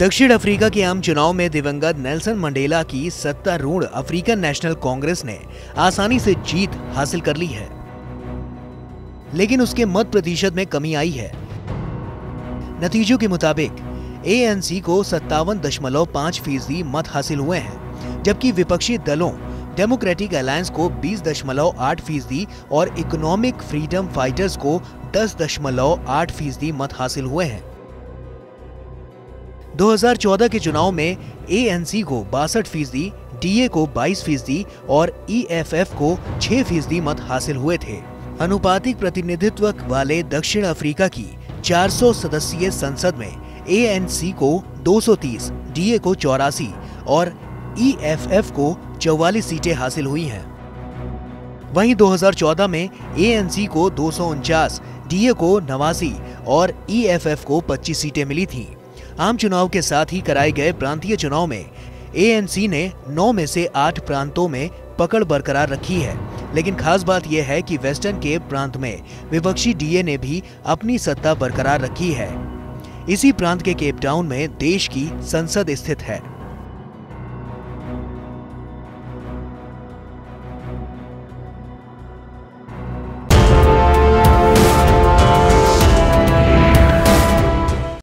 दक्षिण अफ्रीका के आम चुनाव में दिवंगत नेल्सन मंडेला की सत्तारूढ़ अफ्रीकन नेशनल कांग्रेस ने आसानी से जीत हासिल कर ली है, लेकिन उसके मत प्रतिशत में कमी आई है। नतीजों के मुताबिक एएनसी को 57.5% मत हासिल हुए हैं, जबकि विपक्षी दलों डेमोक्रेटिक अलायस को 20.8% और इकोनॉमिक फ्रीडम फाइटर्स को 10.8% मत हासिल हुए हैं। 2014 के चुनाव में एएनसी को 62%, डीए को 22% और ईएफएफ को 6% मत हासिल हुए थे। अनुपातिक प्रतिनिधित्व वाले दक्षिण अफ्रीका की 400 सदस्यीय संसद में एएनसी को 230, डीए को 84 और ईएफएफ को 44 सीटें हासिल हुई हैं। वहीं 2014 में एएनसी को 249, डीए को 89 और ईएफएफ को 25 सीटें मिली थीं। आम चुनाव के साथ ही कराए गए प्रांतीय चुनाव में एएनसी ने 9 में से 8 प्रांतों में पकड़ बरकरार रखी है, लेकिन खास बात यह है कि वेस्टर्न केप प्रांत में विपक्षी डीए ने भी अपनी सत्ता बरकरार रखी है। इसी प्रांत के केप टाउन में देश की संसद स्थित है।